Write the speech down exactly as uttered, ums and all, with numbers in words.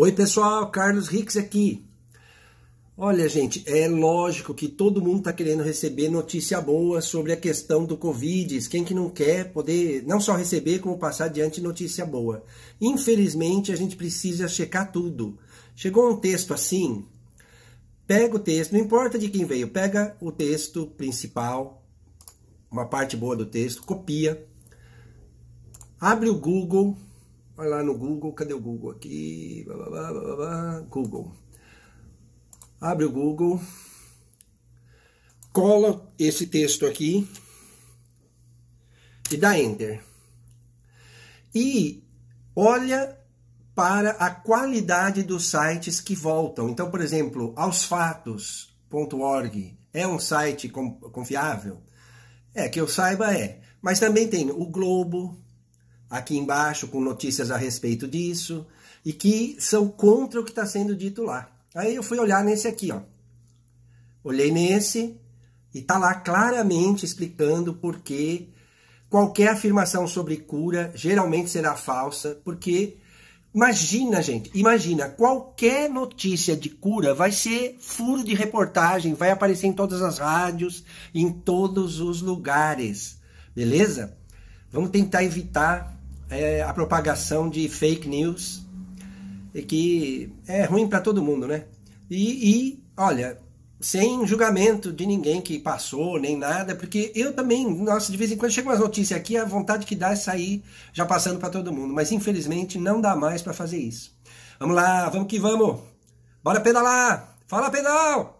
Oi pessoal, Carlos Rix aqui. Olha gente, é lógico que todo mundo está querendo receber notícia boa sobre a questão do Covid. Quem que não quer poder não só receber, como passar adiante notícia boa. Infelizmente a gente precisa checar tudo. Chegou um texto assim, pega o texto, não importa de quem veio, pega o texto principal, uma parte boa do texto, copia, abre o Google. Vai lá no Google, cadê o Google aqui? Blá, blá, blá, blá. Google. Abre o Google. Cola esse texto aqui. E dá Enter. E olha para a qualidade dos sites que voltam. Então, por exemplo, aos fatos ponto org é um site confiável? É, que eu saiba é. Mas também tem o Globo, aqui embaixo, com notícias a respeito disso, e que são contra o que está sendo dito lá. Aí eu fui olhar nesse aqui, ó. Olhei nesse, e está lá claramente explicando por que qualquer afirmação sobre cura geralmente será falsa, porque, imagina gente, imagina, qualquer notícia de cura vai ser furo de reportagem, vai aparecer em todas as rádios, em todos os lugares, beleza? Vamos tentar evitar É, a propagação de fake news, que é ruim para todo mundo, né? E, e, olha, sem julgamento de ninguém que passou, nem nada, porque eu também, nossa, de vez em quando chega umas notícias aqui, a vontade que dá é sair já passando para todo mundo, mas infelizmente não dá mais para fazer isso. Vamos lá, vamos que vamos! Bora pedalar! Fala, pedal!